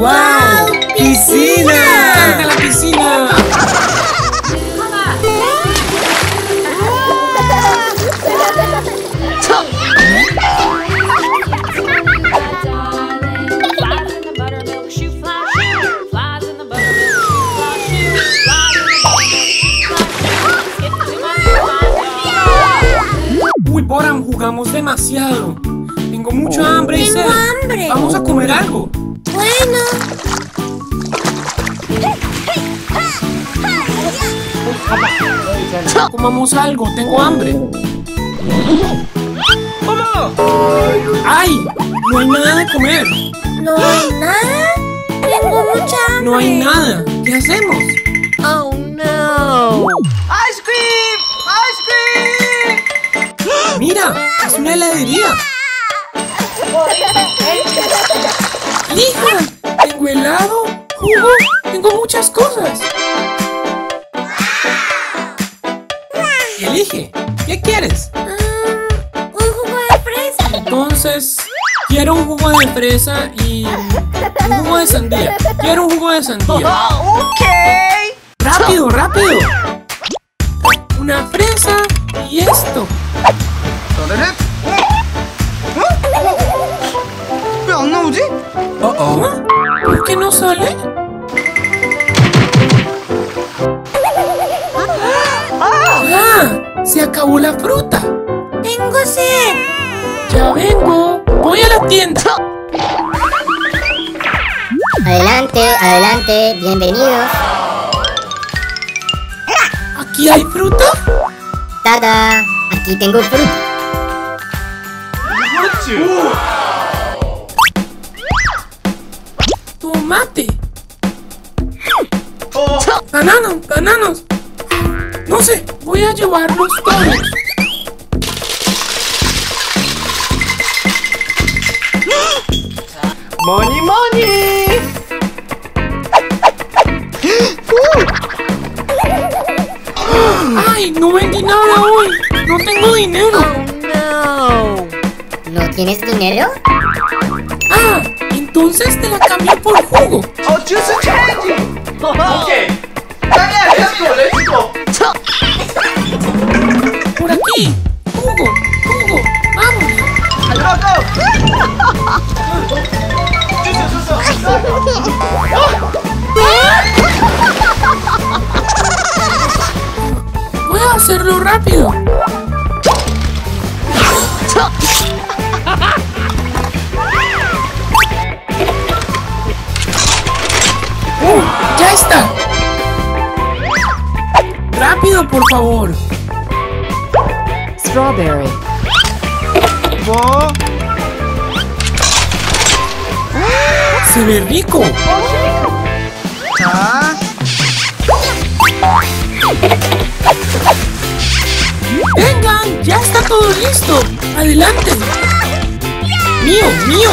¡Wow! ¡Piscina! ¡Canta la piscina! Uy, Boram, jugamos demasiado. Tengo mucha hambre y sed. Vamos a comer algo. Bueno. Comamos algo, tengo hambre. ¡Mamá! ¡Ay! No hay nada de comer. ¿No hay nada? Tengo mucha hambre. No hay nada. ¿Qué hacemos? Oh no. ¡Ice cream! ¡Ice cream! ¡Mira! ¡Es una heladería! ¡Hija! Tengo helado, jugo, tengo muchas cosas. Elige, ¿qué quieres? Un jugo de fresa. Entonces, quiero un jugo de fresa y un jugo de sandía. Quiero un jugo de sandía. Ok. Rápido, rápido. Una fresa y esto. ¿Por qué no sale? ¡Ah! ¡Se acabó la fruta! ¡Tengo sed! ¡Ya vengo! ¡Voy a la tienda! Adelante, adelante, bienvenidos. ¿Aquí hay fruta? ¡Tada! Aquí tengo fruta. ¡Tomate! ¡Bananos! ¡Bananos! No sé, voy a llevarlos todos. ¡Money, money! ¡Ay, no vendí nada hoy! ¡No tengo dinero! ¡Oh, no! ¿No tienes dinero? ¡Ah! Entonces te la cambié por jugo. Oh, just a change. Okay. Dale, let's go. Por aquí. Jugo, jugo. Vamos. Voy a hacerlo rápido. ¡Ya está! ¡Rápido, por favor! Strawberry. Oh. ¡Se ve rico! ¿Ah? ¡Vengan! ¡Ya está todo listo! ¡Adelante! ¡Mío, mío!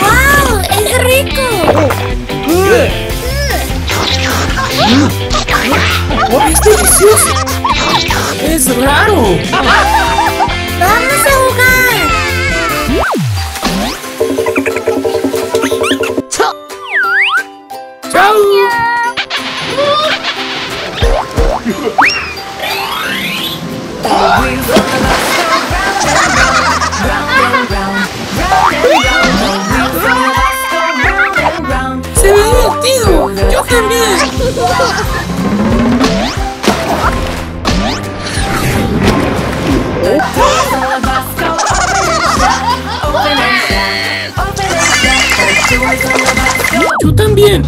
¡Wow! ¡Es rico! Oh, ¡es delicioso! ¡Es raro! ¡Vamos a jugar! ¡Chao! ¡Chao! ¡Yo también! ¡Yo también!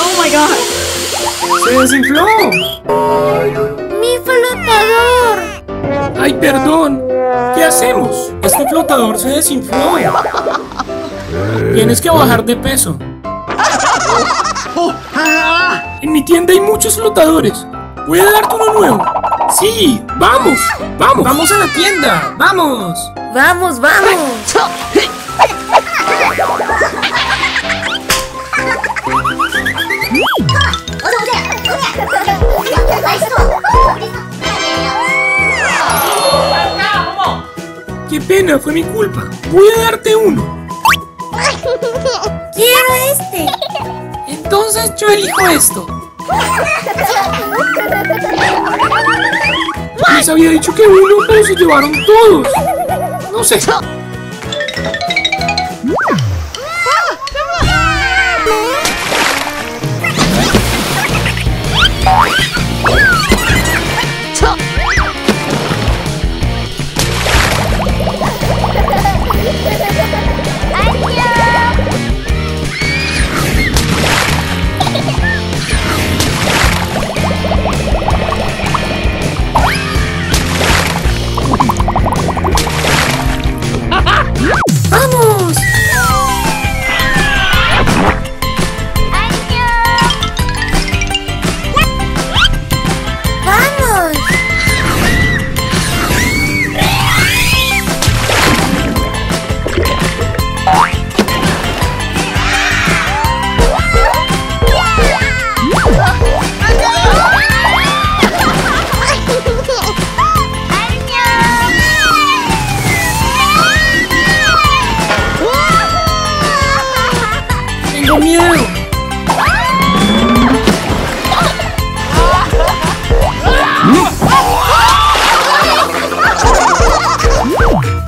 ¡Oh, my God! ¡Se desinfló! ¡Mi flotador! ¡Ay, perdón! ¿Qué hacemos? Este flotador se desinfló. Tienes que bajar de peso. En mi tienda hay muchos flotadores. Voy a darte uno nuevo. Sí, vamos, vamos. Vamos a la tienda, vamos. Vamos, vamos. pena, fue mi culpa. Voy a darte uno. Quiero este. Entonces yo elijo esto. Yo les había dicho que uno, pero se llevaron todos. No sé.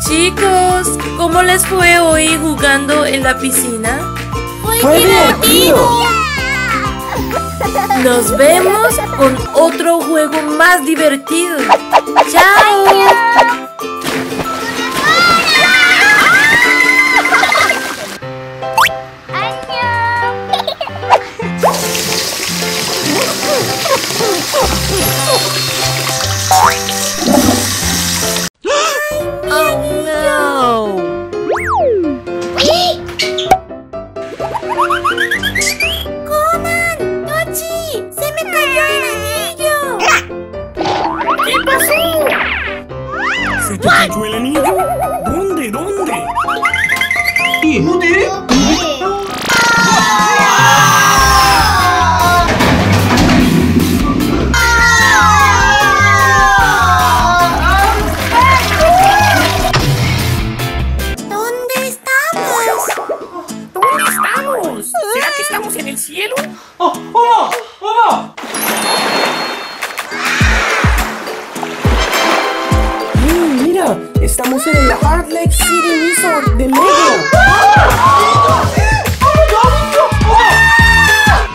Chicos, ¿cómo les fue hoy jugando en la piscina? ¡Fue divertido! Nos vemos con otro juego más divertido. ¡Chao! Estamos en el Heartlake City Resort de Lego.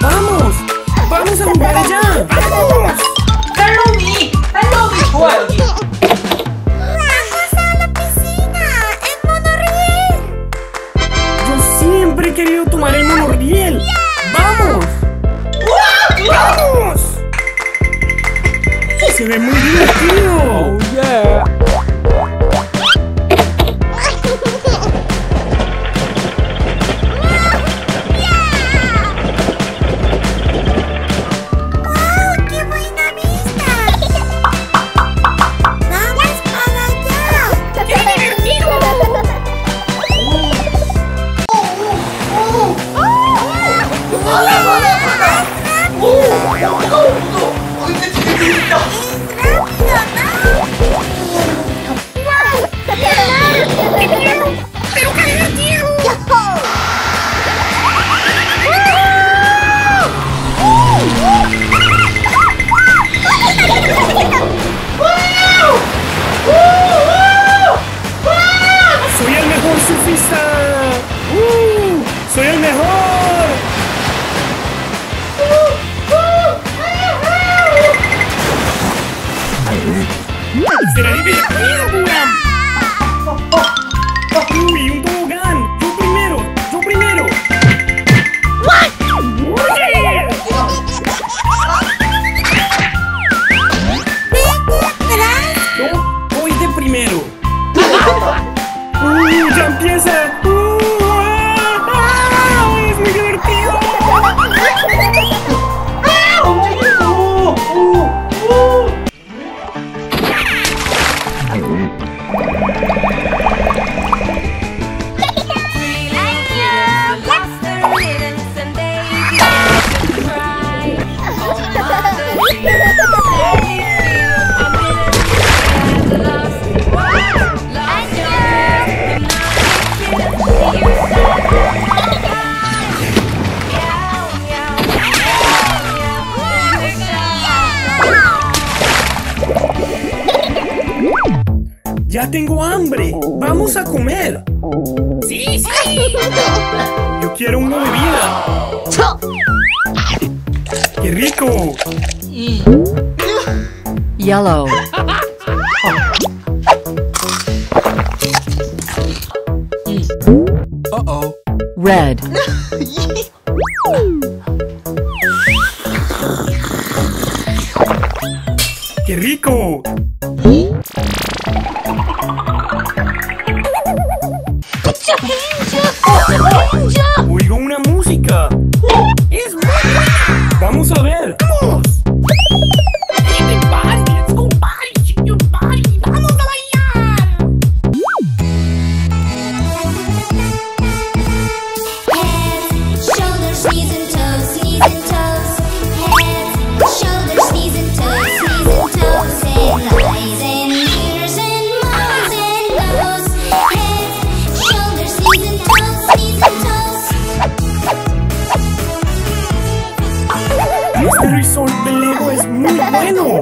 ¡Vamos! ¡Vamos a jugar allá! ¡Vamos! ¡Follow me! ¡Vamos a la piscina! ¡En Monoriel! Yo siempre he querido tomar el Monoriel. Yeah. ¡Vamos! ¡Vamos! ¡Se ve muy divertido! ¡Oh, yeah! ¡Ya tengo hambre! ¡Vamos a comer! ¡Sí, sí! ¡Yo quiero una bebida! ¡Qué rico! Yellow. Uh-oh. Red. ¡Qué rico! Oigo una música. Es buena. Vamos a ver. Vamos. Vamos a bailar. Head, shoulders, knees and toes, knees and toes. Head, shoulders, knees and toes, knees and toes. And eyes and ears and mouths and nose. Head, shoulders, knees and toes, knees and toes. Este resort de Lego es muy bueno.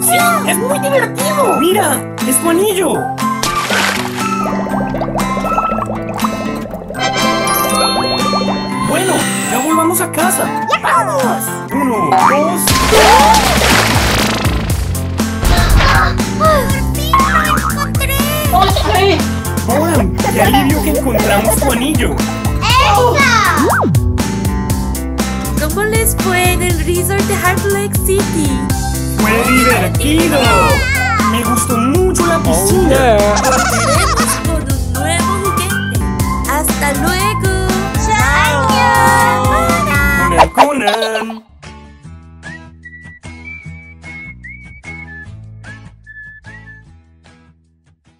¡Sí! ¡Es muy divertido! ¡Mira! ¡Es tu anillo! Bueno, ya volvamos a casa. ¡Ya vamos! 1, 2, 3. ¡Hola! ¡Qué alivio que encontramos tu anillo! ¡Eso! ¿Cómo les fue en el resort de Heartlake City? ¡Fue divertido! ¡Me gustó mucho la piscina! ¡Volveremos con un nuevo juguete! ¡Hasta luego! ¡Chao! ¡Conan!